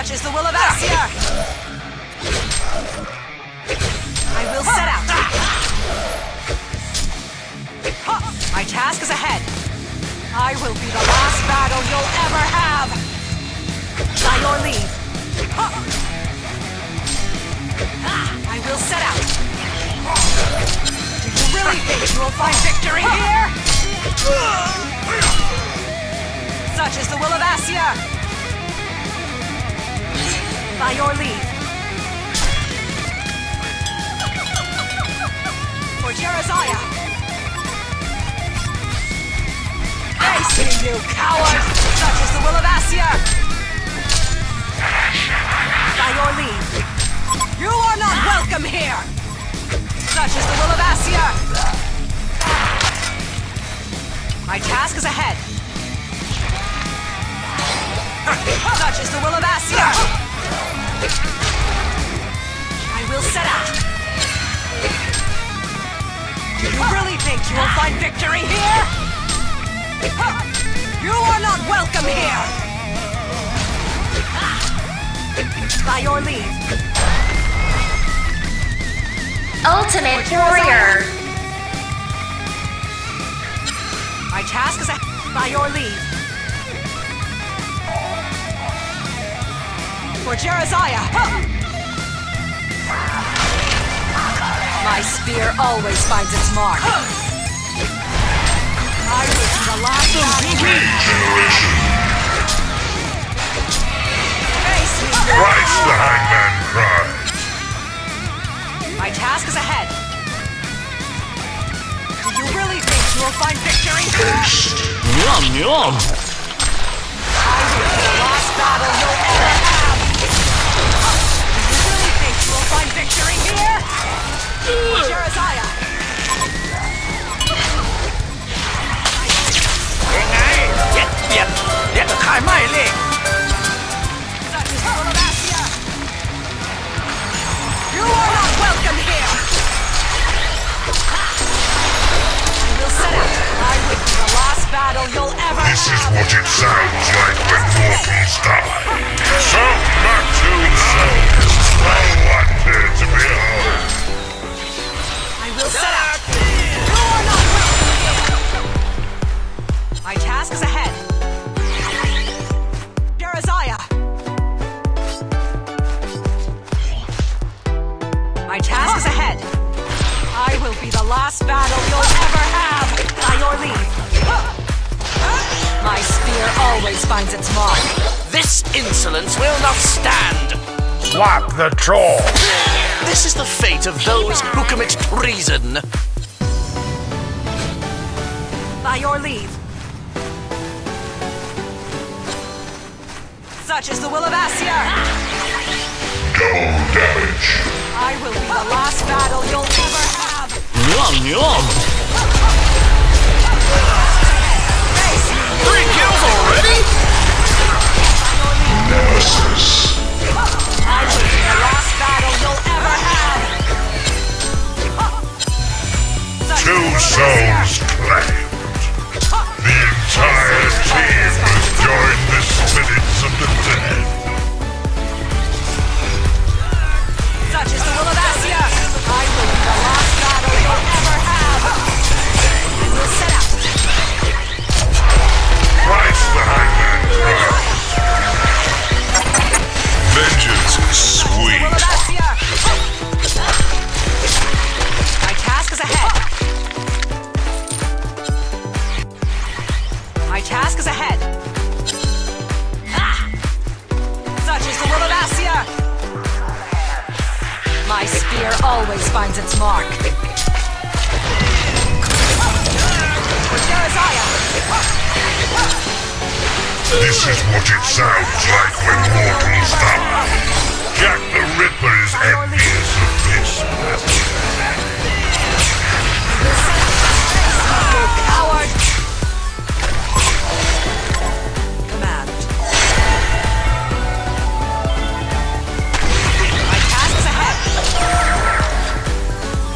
such is the will of Aesir! I will set out! My task is ahead! I will be the last battle you'll ever have! By your leave! I will set out! Do you really think you will find victory here? Such is the will of Aesir! By your leave. For Jeraziah. I see you, coward! Such is the will of Aesir! By your leave. You are not welcome here! Such is the will of Aesir! My task is ahead. Such is the will of Aesir! I will set out! Do you really think you will find victory here? You are not welcome here! By your leave! Ultimate Warrior! My task is by your leave! For Jeraziah! My spear always finds its mark. I was the last generation. Christ the hangman cries. My task is ahead. Do you really think you will find victory? Yum yum. I was the last battle you'll ever have. Find victory here? Jeraziah! You are not welcome here! I will set out. I will be the last battle you'll ever have. This is what it sounds like when mortals die. So back to yourself. I will set out! You are not welcome! My task is ahead! Jeraziah! My task is ahead! I will be the last battle you'll ever have! By your leave! My spear always finds its mark! This insolence will not stand! What the troll! This is the fate of those who commit treason. By your leave. Such is the will of Aesir. Double damage. I will be the last battle you'll ever have. Yum yum. Three kills already? Nemesis. I will be the last battle you'll ever have! Two souls claimed! The entire team has joined the spirits of the dead! Such is the will of Aesir! I will be the last battle you'll ever have! I will set out! Christ the hangman cries! Vengeance is sweet. My task is ahead. My task is ahead. Such is the will of Aesir. My spear always finds its mark. For Jeraziah. This is what it sounds like when mortals die. Jack the Ripper is envious of this. You coward! Command. My task's ahead.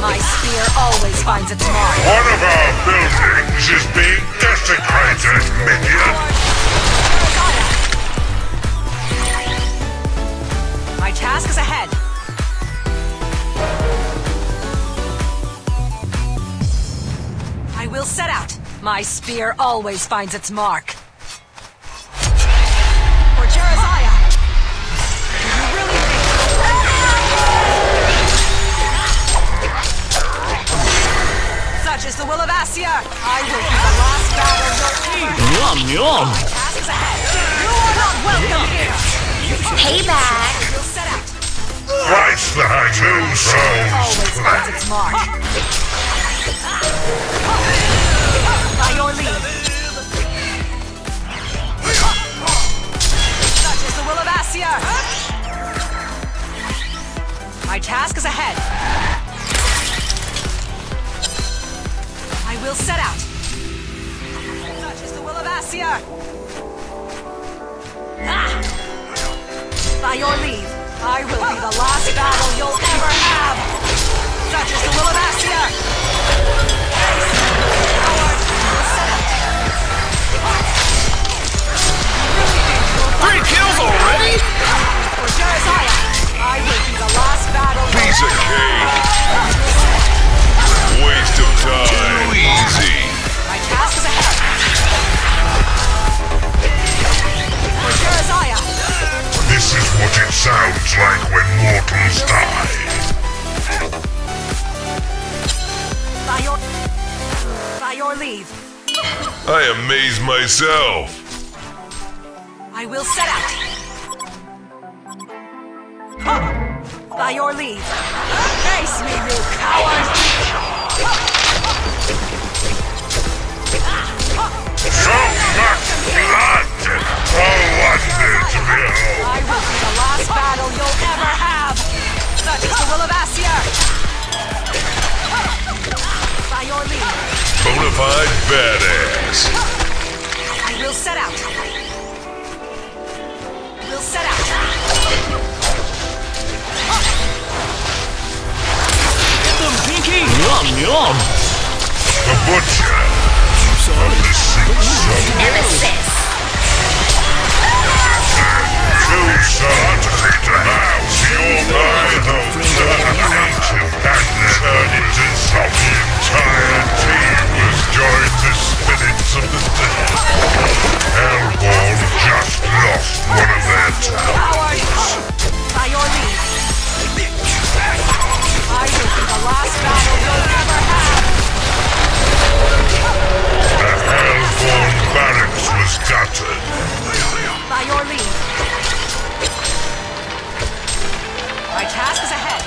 My spear always finds its mark. One of our buildings is being desecrated, minion. task is ahead. I will set out. My spear always finds its mark. For Jeraziah. You really think? Such is the will of Aesir. I will be the last battle you'll ever. My task is ahead. You are not welcome here. Payback. You'll set out. Right behind you, souls. Always finds its mark. By your lead. Such is the will of Aesir. My task is ahead. I will set out. Such is the will of Aesir. By your lead, I will be the last battle you'll ever have. Such is the will of Aesir. Three kills already? For Jeraziah, I will be the last battle. Piece of cake. Waste of time. Too easy. My task is ahead. For Jeraziah. This is what it sounds like when mortals die. By your leave. I amaze myself. I will set out. By your leave. Face me, you coward! So much blood! Oh, what is this? I will be the last battle you'll ever have! Such is the will of Aesir! By your leave. Bonafide badass. I will set out. Set out. Get them, Pinky! Yum, yum! The butcher of the six sons. Nemesis! Two sons hit a house. You'll buy those sons ancient and turn into some entire team has joined the spirits of the dead. Hellborn just lost one of their towers. By your leave. I will be the last battle you'll ever have. The Hellborn barracks was gutted. By your leave. My task is ahead.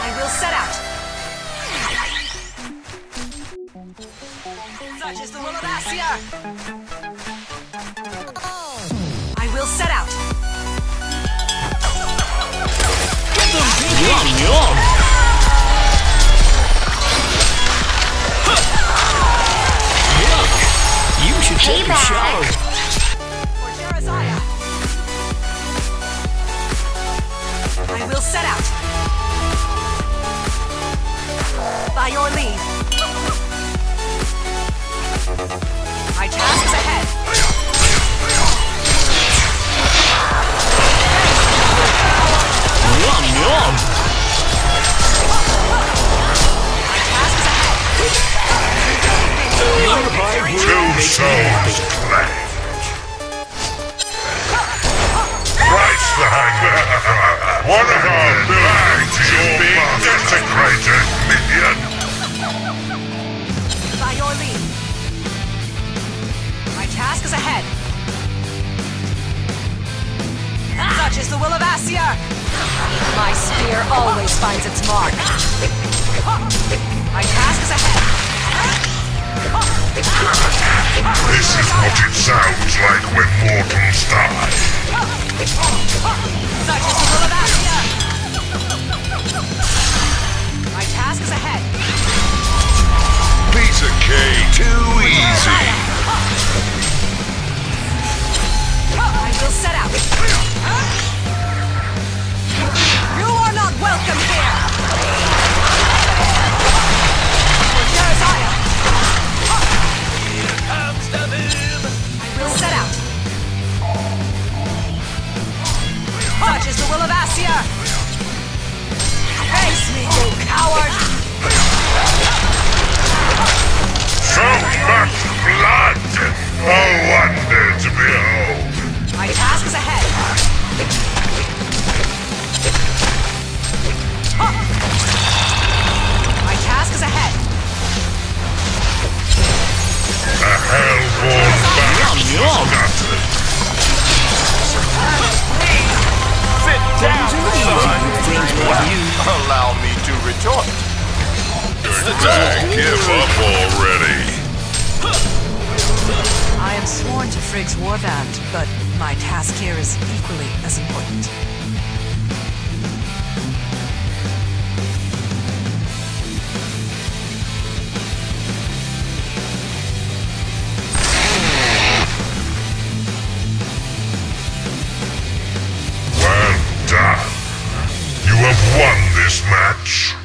I will set out. Such is the will of Aesir. I will set out. Get them, yum, yum. Look, you should take a shower. For Jeraziah. I will set out. By your leave. My task is ahead. Yum, yum. My task is ahead. Two souls clash. Right behind them. One of our belongs to your being desecrated, minion. By your leave. Task is ahead. Such is the will of Aesir. My spear always finds its mark. My task is ahead. This is what it sounds like when mortals die. Such is the will of Aesir. My task is ahead. Piece of cake, too easy. I will set out. You are not welcome here. For Jeraziah. Here comes the boom. I will set out. retort. It's the time. Give up already. I am sworn to Frigg's warband, but my task here is equally as important. Well done. You have won this match.